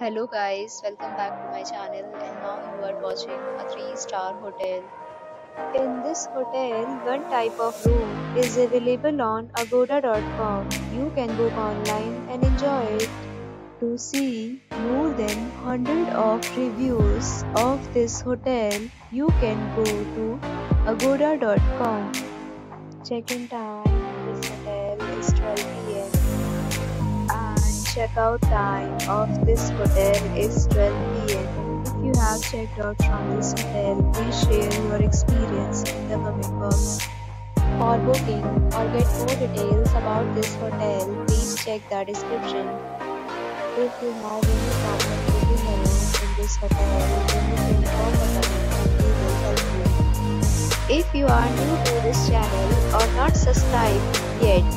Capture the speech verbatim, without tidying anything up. Hello guys, welcome back to my channel, and now you are watching a three star hotel. In this hotel, one type of room is available on Agoda dot com. You can book online and enjoy it. To see more than one hundred of reviews of this hotel, you can go to Agoda dot com. Check-in time of this hotel is twelve p m Check-out time of this hotel is twelve p m If you have checked out from this hotel, please share your experience in the comment box. For booking or get more details about this hotel, please check the description. If you have any problem booking a room in this hotel, then you can call the company and they will help you. If you are new to this channel or not subscribed yet,